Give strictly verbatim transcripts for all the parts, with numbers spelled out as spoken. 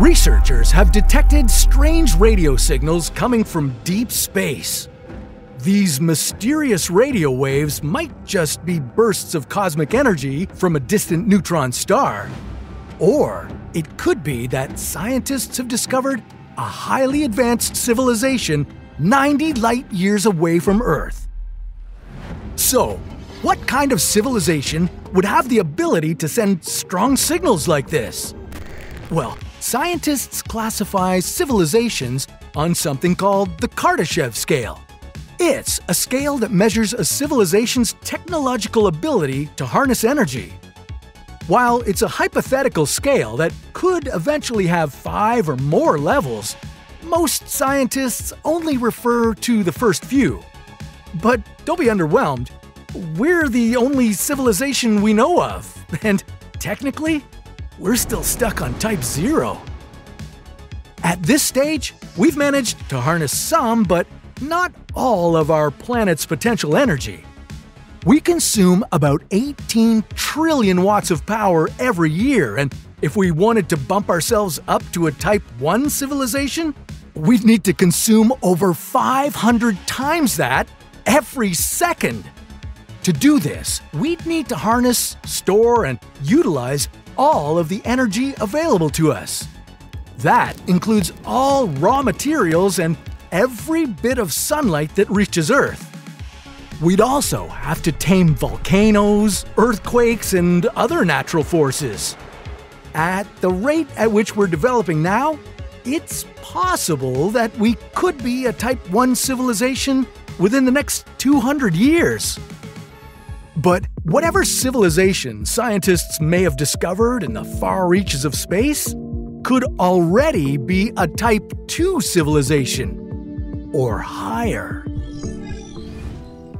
Researchers have detected strange radio signals coming from deep space. These mysterious radio waves might just be bursts of cosmic energy from a distant neutron star. Or it could be that scientists have discovered a highly advanced civilization ninety light years away from Earth. So, what kind of civilization would have the ability to send strong signals like this? Well, scientists classify civilizations on something called the Kardashev Scale. It's a scale that measures a civilization's technological ability to harness energy. While it's a hypothetical scale that could eventually have five or more levels, most scientists only refer to the first few. But don't be underwhelmed. We're the only civilization we know of, and technically, we're still stuck on type zero. At this stage, we've managed to harness some, but not all of our planet's potential energy. We consume about eighteen trillion watts of power every year, and if we wanted to bump ourselves up to a type one civilization, we'd need to consume over five hundred times that every second. To do this, we'd need to harness, store, and utilize all of the energy available to us. That includes all raw materials and every bit of sunlight that reaches Earth. We'd also have to tame volcanoes, earthquakes, and other natural forces. At the rate at which we're developing now, it's possible that we could be a type one civilization within the next two hundred years. But whatever civilization scientists may have discovered in the far reaches of space could already be a type two civilization or higher.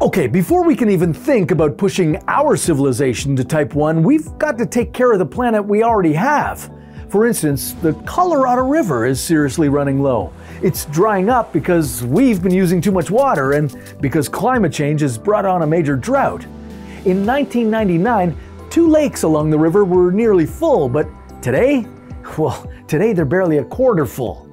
Okay, before we can even think about pushing our civilization to type one, we've got to take care of the planet we already have. For instance, the Colorado River is seriously running low. It's drying up because we've been using too much water and because climate change has brought on a major drought. In nineteen ninety-nine, two lakes along the river were nearly full, but today? Well, today they're barely a quarter full.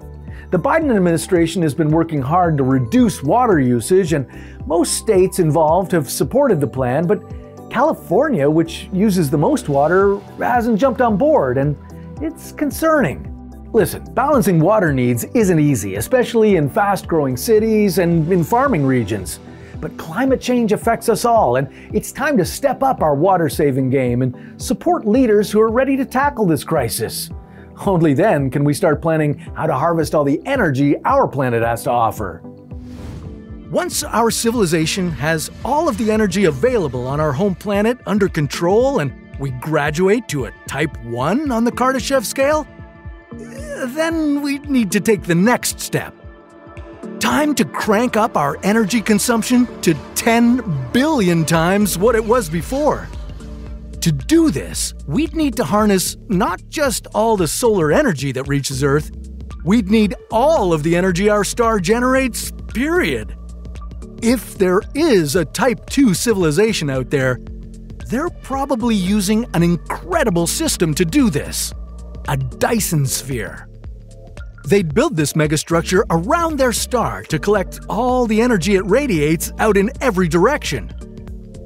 The Biden administration has been working hard to reduce water usage, and most states involved have supported the plan, but California, which uses the most water, hasn't jumped on board, and it's concerning. Listen, balancing water needs isn't easy, especially in fast-growing cities and in farming regions. But climate change affects us all, and it's time to step up our water-saving game and support leaders who are ready to tackle this crisis. Only then can we start planning how to harvest all the energy our planet has to offer. Once our civilization has all of the energy available on our home planet under control and we graduate to a type one on the Kardashev scale, then we need to take the next step. Time to crank up our energy consumption to ten billion times what it was before. To do this, we'd need to harness not just all the solar energy that reaches Earth, we'd need all of the energy our star generates, period. If there is a type two civilization out there, they're probably using an incredible system to do this, a Dyson sphere. They'd build this megastructure around their star to collect all the energy it radiates out in every direction.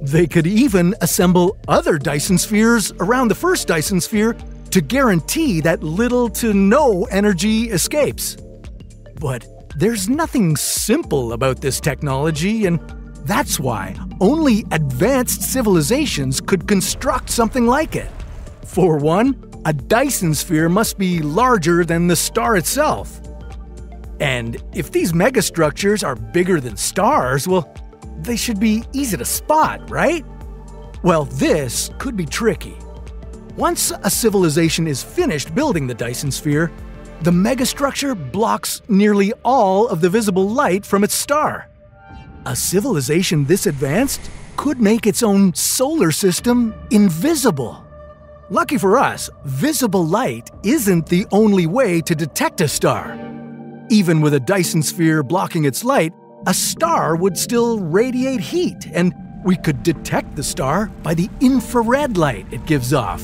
They could even assemble other Dyson spheres around the first Dyson sphere to guarantee that little to no energy escapes. But there's nothing simple about this technology, and that's why only advanced civilizations could construct something like it. For one, a Dyson sphere must be larger than the star itself. And if these megastructures are bigger than stars, well, they should be easy to spot, right? Well, this could be tricky. Once a civilization is finished building the Dyson sphere, the megastructure blocks nearly all of the visible light from its star. A civilization this advanced could make its own solar system invisible. Lucky for us, visible light isn't the only way to detect a star. Even with a Dyson sphere blocking its light, a star would still radiate heat, and we could detect the star by the infrared light it gives off.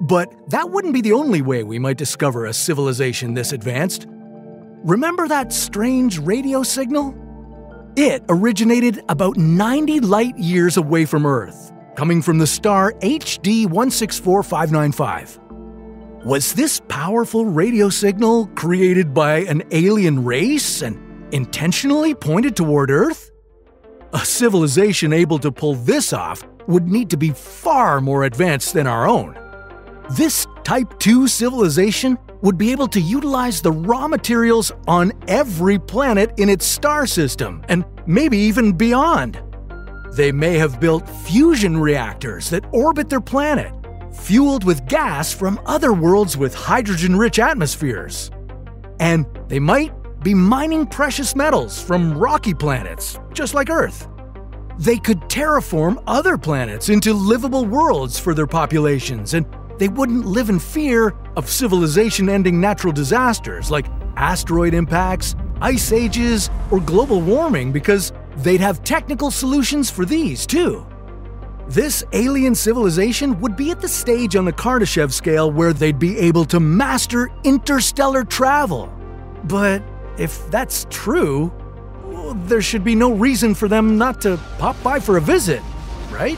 But that wouldn't be the only way we might discover a civilization this advanced. Remember that strange radio signal? It originated about ninety light years away from Earth, coming from the star H D one six four five nine five. Was this powerful radio signal created by an alien race and intentionally pointed toward Earth? A civilization able to pull this off would need to be far more advanced than our own. This Type two civilization would be able to utilize the raw materials on every planet in its star system, and maybe even beyond. They may have built fusion reactors that orbit their planet, fueled with gas from other worlds with hydrogen-rich atmospheres. And they might be mining precious metals from rocky planets, just like Earth. They could terraform other planets into livable worlds for their populations, and they wouldn't live in fear of civilization-ending natural disasters like asteroid impacts, ice ages, or global warming because they'd have technical solutions for these, too. This alien civilization would be at the stage on the Kardashev scale where they'd be able to master interstellar travel. But if that's true, there should be no reason for them not to pop by for a visit, right?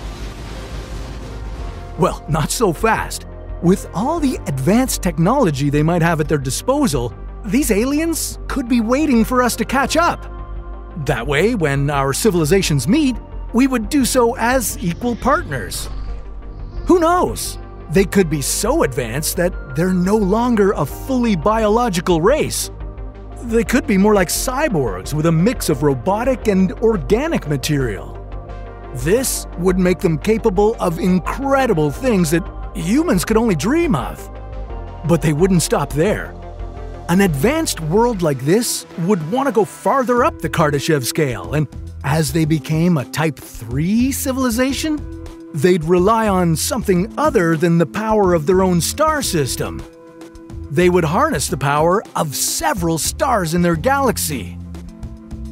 Well, not so fast. With all the advanced technology they might have at their disposal, these aliens could be waiting for us to catch up. That way, when our civilizations meet, we would do so as equal partners. Who knows? They could be so advanced that they're no longer a fully biological race. They could be more like cyborgs with a mix of robotic and organic material. This would make them capable of incredible things that humans could only dream of. But they wouldn't stop there. An advanced world like this would want to go farther up the Kardashev scale, and as they became a Type three civilization, they'd rely on something other than the power of their own star system. They would harness the power of several stars in their galaxy.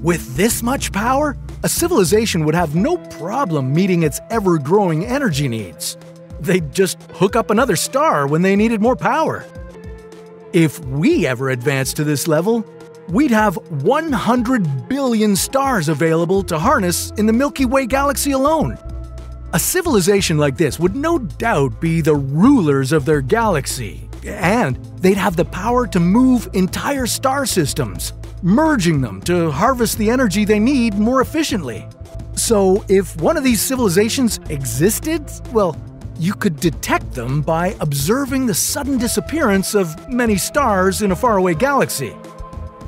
With this much power, a civilization would have no problem meeting its ever-growing energy needs. They'd just hook up another star when they needed more power. If we ever advanced to this level, we'd have one hundred billion stars available to harness in the Milky Way galaxy alone. A civilization like this would no doubt be the rulers of their galaxy, and they'd have the power to move entire star systems, merging them to harvest the energy they need more efficiently. So if one of these civilizations existed, well, you could detect them by observing the sudden disappearance of many stars in a faraway galaxy.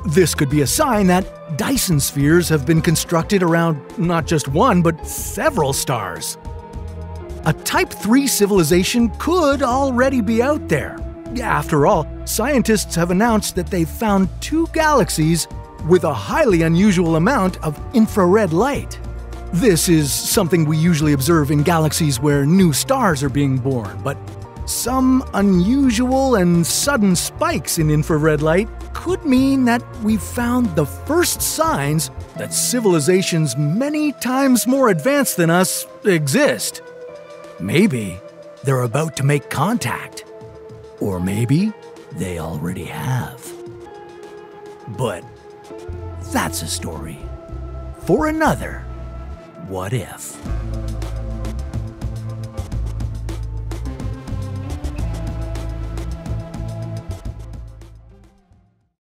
This could be a sign that Dyson spheres have been constructed around not just one, but several stars. A Type three civilization could already be out there. After all, scientists have announced that they've found two galaxies with a highly unusual amount of infrared light. This is something we usually observe in galaxies where new stars are being born, but some unusual and sudden spikes in infrared light could mean that we've found the first signs that civilizations many times more advanced than us exist. Maybe they're about to make contact. Or maybe they already have. But that's a story for another What If.